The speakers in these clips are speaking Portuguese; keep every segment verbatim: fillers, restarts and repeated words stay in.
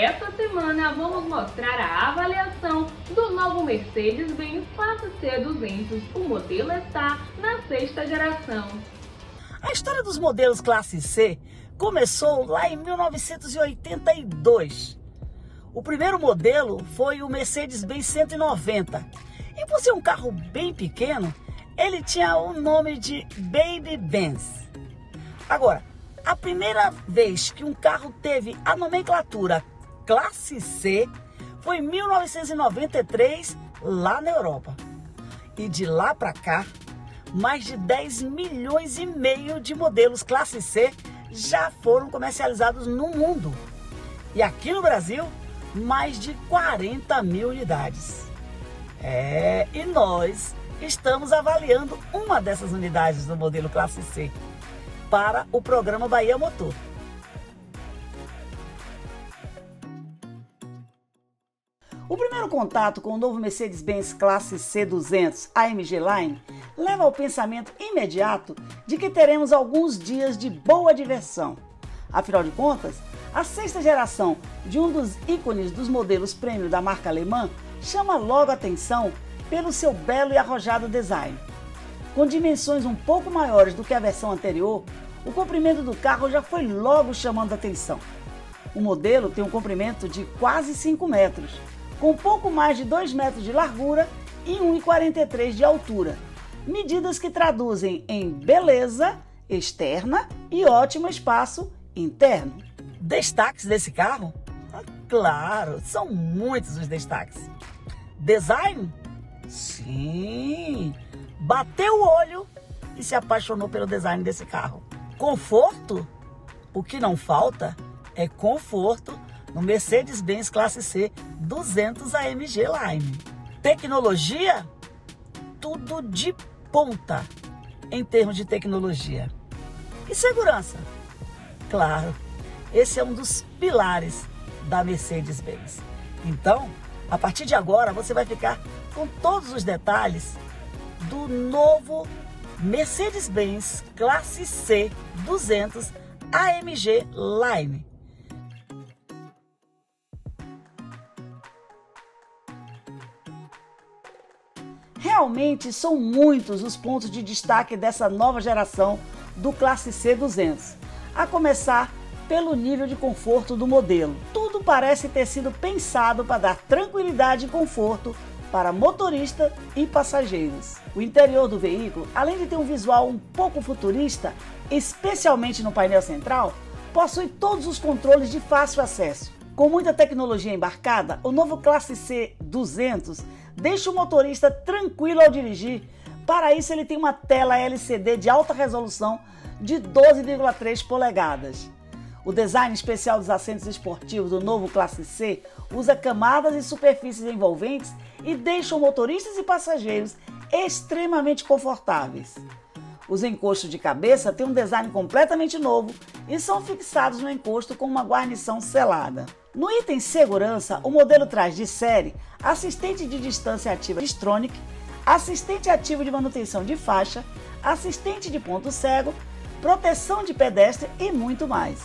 Esta semana vamos mostrar a avaliação do novo Mercedes-Benz Classe C duzentos. O modelo está na sexta geração. A história dos modelos Classe C começou lá em mil novecentos e oitenta e dois. O primeiro modelo foi o Mercedes-Benz cento e noventa. E por ser um carro bem pequeno, ele tinha o nome de Baby Benz. Agora, a primeira vez que um carro teve a nomenclatura Classe C foi em mil novecentos e noventa e três, lá na Europa. E de lá para cá, mais de dez milhões e meio de modelos Classe C já foram comercializados no mundo. E aqui no Brasil, mais de quarenta mil unidades. É, e nós estamos avaliando uma dessas unidades do modelo Classe C para o programa Bahia Motor. O primeiro contato com o novo Mercedes-Benz Classe C duzentos A M G Line leva ao pensamento imediato de que teremos alguns dias de boa diversão. Afinal de contas, a sexta geração de um dos ícones dos modelos premium da marca alemã chama logo a atenção pelo seu belo e arrojado design. Com dimensões um pouco maiores do que a versão anterior, o comprimento do carro já foi logo chamando a atenção. O modelo tem um comprimento de quase cinco metros, com pouco mais de dois metros de largura e um metro e quarenta e três de altura, medidas que traduzem em beleza externa e ótimo espaço interno. Destaques desse carro? Claro, são muitos os destaques. Design? Sim! Bateu o olho e se apaixonou pelo design desse carro. Conforto? O que não falta é conforto no Mercedes-Benz Classe C duzentos A M G Line. Tecnologia? Tudo de ponta em termos de tecnologia. E segurança? Claro, esse é um dos pilares da Mercedes-Benz. Então, a partir de agora, você vai ficar com todos os detalhes do novo Mercedes-Benz Classe C duzentos A M G Line. Realmente são muitos os pontos de destaque dessa nova geração do Classe C duzentos, a começar pelo nível de conforto do modelo. Tudo parece ter sido pensado para dar tranquilidade e conforto para motorista e passageiros. O interior do veículo, além de ter um visual um pouco futurista, especialmente no painel central, possui todos os controles de fácil acesso. Com muita tecnologia embarcada, o novo Classe C duzentos deixa o motorista tranquilo ao dirigir. Para isso, ele tem uma tela L C D de alta resolução de doze vírgula três polegadas. O design especial dos assentos esportivos do novo Classe C usa camadas e superfícies envolventes e deixam motoristas e passageiros extremamente confortáveis. Os encostos de cabeça têm um design completamente novo e são fixados no encosto com uma guarnição selada. No item segurança, o modelo traz de série assistente de distância ativa Distronic, assistente ativo de manutenção de faixa, assistente de ponto cego, proteção de pedestre e muito mais.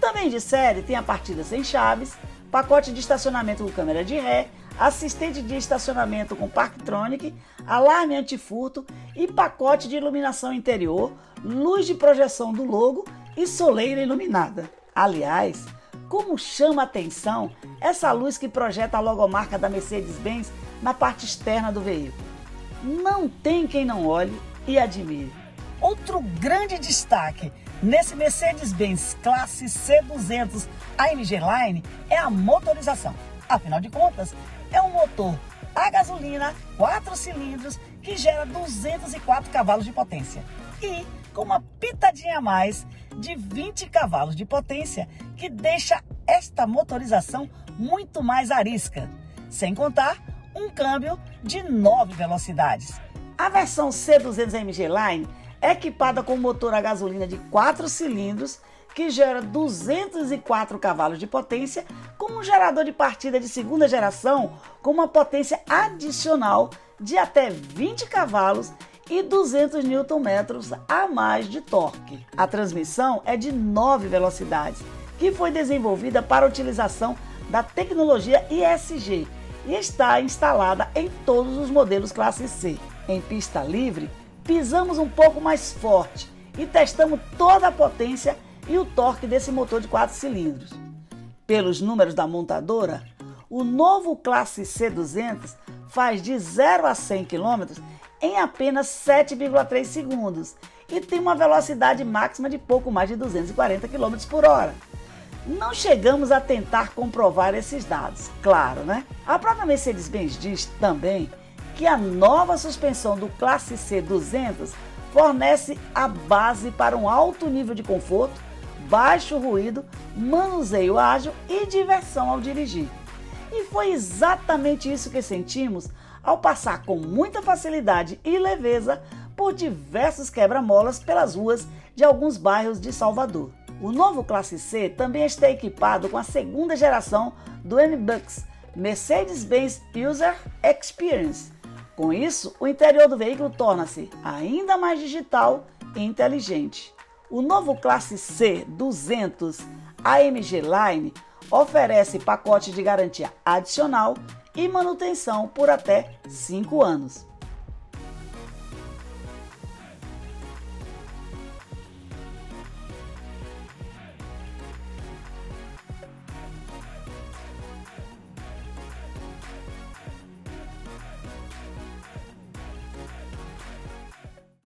Também de série tem a partida sem chaves, pacote de estacionamento com câmera de ré, assistente de estacionamento com Parktronic, alarme antifurto e pacote de iluminação interior, luz de projeção do logo e soleira iluminada. Aliás, como chama a atenção essa luz que projeta a logomarca da Mercedes-Benz na parte externa do veículo. Não tem quem não olhe e admire. Outro grande destaque nesse Mercedes-Benz Classe C duzentos A M G Line é a motorização. Afinal de contas, é um motor a gasolina, quatro cilindros, que gera duzentos e quatro cavalos de potência e com uma pitadinha a mais de vinte cavalos de potência, que deixa esta motorização muito mais arisca, sem contar um câmbio de nove velocidades. A versão C duzentos A M G Line é equipada com um motor a gasolina de quatro cilindros, que gera duzentos e quatro cavalos de potência, com um gerador de partida de segunda geração com uma potência adicional de até vinte cavalos e duzentos newton-metros a mais de torque. A transmissão é de nove velocidades, que foi desenvolvida para utilização da tecnologia I S G e está instalada em todos os modelos classe C. Em pista livre, pisamos um pouco mais forte e testamos toda a potência e o torque desse motor de quatro cilindros. Pelos números da montadora, o novo Classe C duzentos faz de zero a cem quilômetros em apenas sete vírgula três segundos e tem uma velocidade máxima de pouco mais de duzentos e quarenta quilômetros por hora. Não chegamos a tentar comprovar esses dados, claro, né? A própria Mercedes-Benz diz também que a nova suspensão do Classe C duzentos fornece a base para um alto nível de conforto, baixo ruído, manuseio ágil e diversão ao dirigir. E foi exatamente isso que sentimos ao passar com muita facilidade e leveza por diversos quebra-molas pelas ruas de alguns bairros de Salvador. O novo Classe C também está equipado com a segunda geração do M B U X, Mercedes-Benz User Experience. Com isso, o interior do veículo torna-se ainda mais digital e inteligente. O novo Classe C duzentos A M G Line oferece pacote de garantia adicional e manutenção por até cinco anos.